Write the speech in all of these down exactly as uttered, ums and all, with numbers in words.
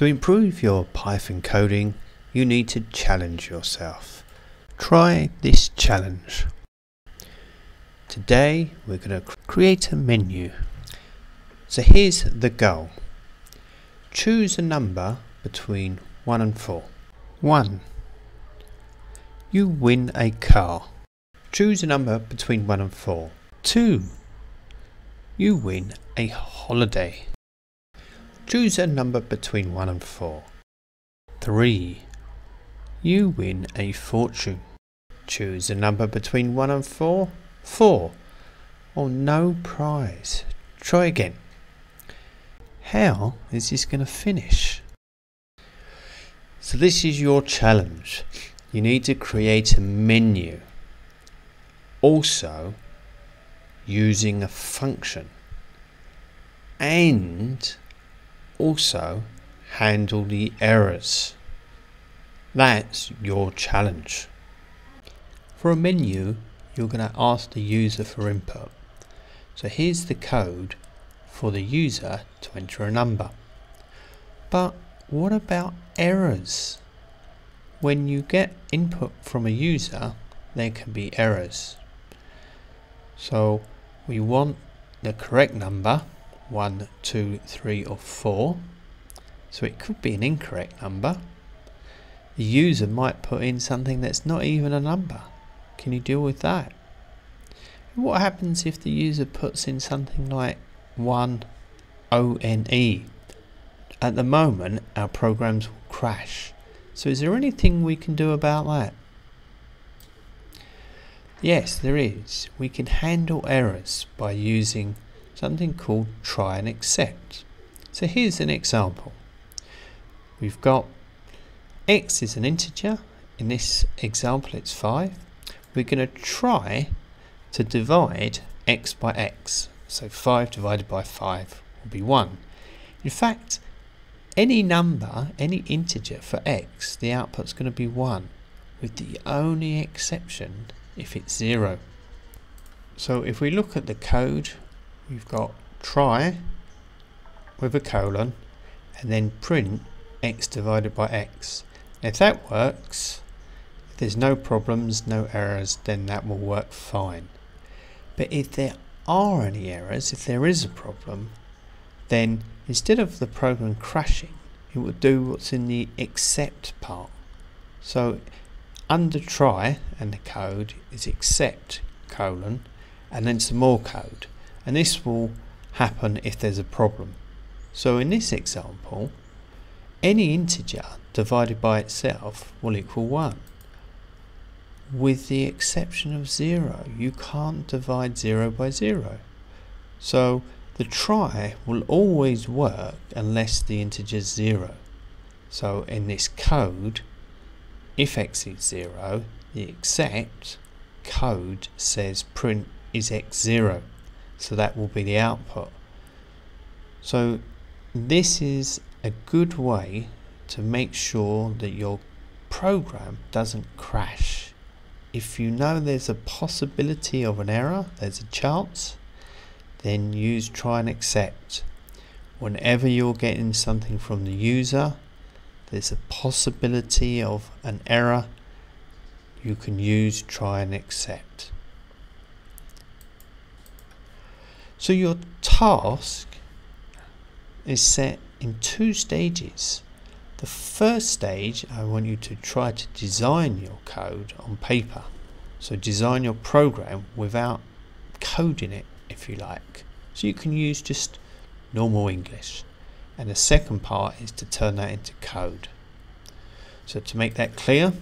To improve your Python coding, you need to challenge yourself. Try this challenge. Today we're going to create a menu. So here's the goal. Choose a number between one and four. one. You win a car. Choose a number between one and four. two. You win a holiday. Choose a number between one and four. three. You win a fortune. Choose a number between one and four. four. Or no prize. Try again. How is this going to finish? So this is your challenge. You need to create a menu. Also, using a function. And also handle the errors. That's your challenge. For a menu, you're going to ask the user for input. So here's the code for the user to enter a number. But what about errors? When you get input from a user, there can be errors. So we want the correct number, one, two, three, or four. So it could be an incorrect number. The user might put in something that's not even a number. Can you deal with that? And what happens if the user puts in something like one O N E? At the moment, our programs will crash. So is there anything we can do about that? Yes, there is. We can handle errors by using something called try and accept. So here's an example. We've got x is an integer. In this example, it's five. We're going to try to divide x by x. So five divided by five will be one. In fact, any number, any integer for x, the output's going to be one, with the only exception if it's zero. So if we look at the code, we've got try with a colon and then print x divided by x. If that works, if there's no problems, no errors, then that will work fine. But if there are any errors, if there is a problem, then instead of the program crashing, it will do what's in the accept part. So under try and the code is accept colon and then some more code. And this will happen if there's a problem. So in this example, any integer divided by itself will equal one. With the exception of zero, you can't divide zero by zero. So the try will always work unless the integer is zero. So in this code, if x is zero, the accept code says print is x zero. So that will be the output. So this is a good way to make sure that your program doesn't crash. If you know there's a possibility of an error, there's a chance, then use try and accept. Whenever you're getting something from the user, there's a possibility of an error, you can use try and accept. So your task is set in two stages. The first stage, I want you to try to design your code on paper. So design your program without coding it, if you like. So you can use just normal English. And the second part is to turn that into code. So to make that clear,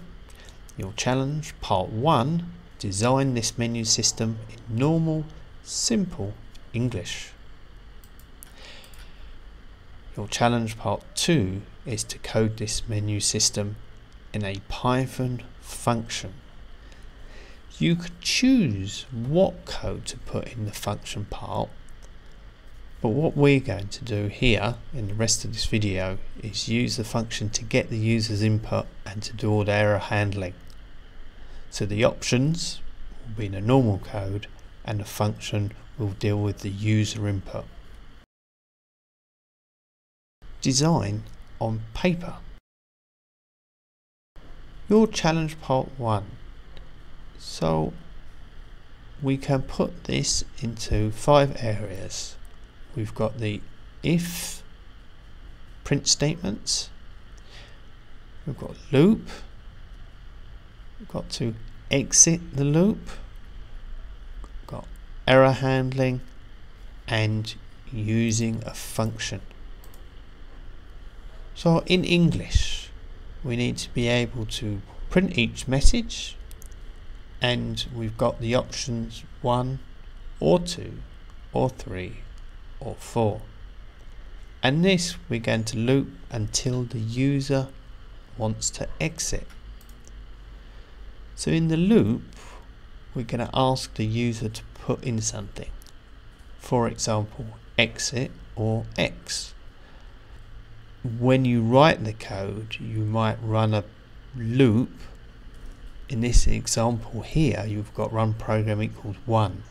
your challenge, part one, design this menu system in normal, simple English. Your challenge part two is to code this menu system in a Python function. You could choose what code to put in the function part, but what we're going to do here in the rest of this video is use the function to get the user's input and to do all the error handling. So the options will be in a normal code and the function will deal with the user input. Design on paper. Your challenge part one. So we can put this into five areas. We've got the if print statements, we've got loop, we've got to exit the loop, we've got error handling, and using a function. So in English, we need to be able to print each message, and we've got the options one or two or three or four, and this we're going to loop until the user wants to exit. So in the loop we're going to ask the user to put in something, for example exit or X. When you write the code you might run a loop. In this example here you've got run program equals one,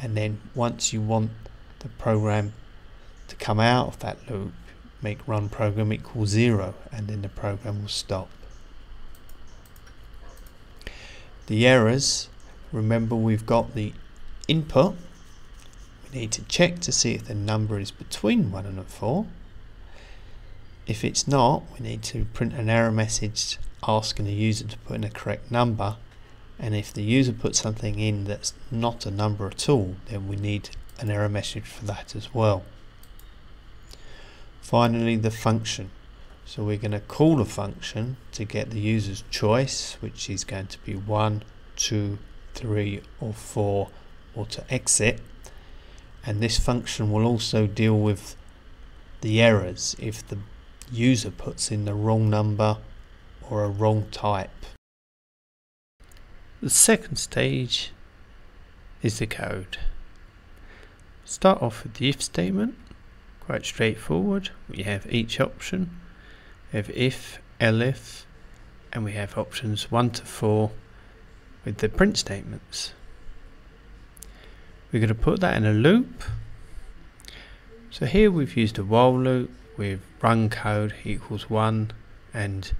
and then once you want the program to come out of that loop, make run program equal zero, and then the program will stop. The errors, remember we've got the input, we need to check to see if the number is between one and four. If it's not, we need to print an error message asking the user to put in a correct number, and if the user puts something in that's not a number at all, then we need an error message for that as well. Finally, the function. So we're going to call a function to get the user's choice, which is going to be one, two, three, or four, or to exit. And this function will also deal with the errors if the user puts in the wrong number or a wrong type. The second stage is the code. Start off with the if statement, quite straightforward. We have each option, we have if, elif, and we have options one to four with the print statements. We're going to put that in a loop. So here we've used a while loop with run code equals one, and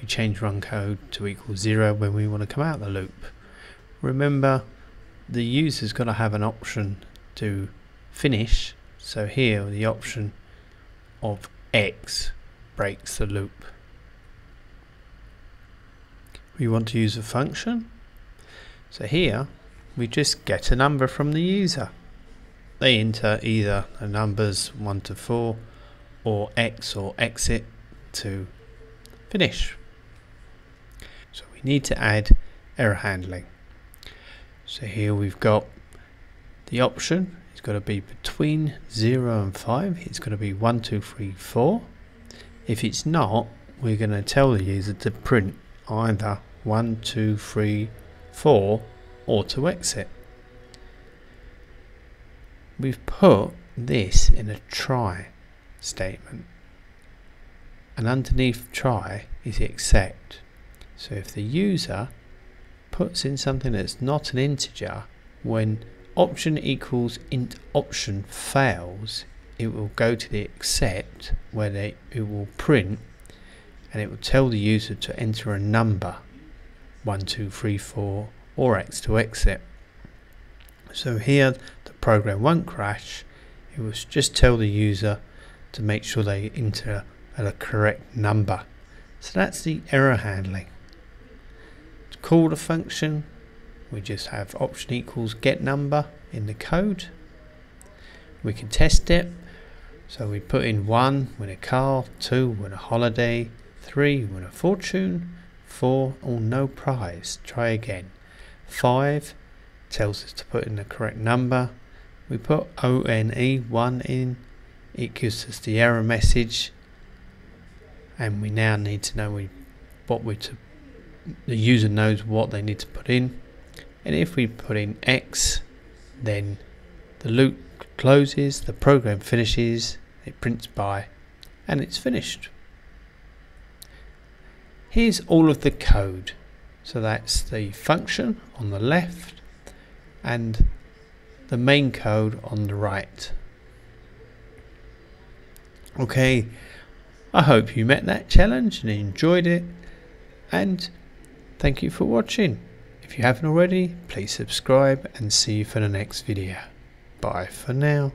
we change run code to equal zero when we want to come out of the loop. Remember, the user's got to have an option to finish, so here the option of X breaks the loop. We want to use a function, so here we just get a number from the user. They enter either the numbers one to four or X or exit to finish. So we need to add error handling. So here we've got the option, it's got to be between zero and five, it's going to be one, two, three, four. If it's not, we're going to tell the user to print either one, two, three, four or to exit. We've put this in a try statement, and underneath try is except. So if the user puts in something that's not an integer, when option equals int option fails, it will go to the except where they, it will print, and it will tell the user to enter a number one, two, three, four or X to exit. So here the program won't crash, it will just tell the user to make sure they enter at a correct number. So that's the error handling. To call the function, we just have option equals get number in the code. We can test it. So we put in one, win a car, two, win a holiday, three, win a fortune, four, or no prize, try again. Five tells us to put in the correct number. We put O N E one in, it gives us the error message, and we now need to know we, what we to, the user knows what they need to put in, and if we put in X, then the loop closes, the program finishes, it prints by, and it's finished. Here's all of the code. So that's the function on the left and the main code on the right. Okay, I hope you met that challenge and enjoyed it, and thank you for watching. If you haven't already, please subscribe, and see you for the next video. Bye for now.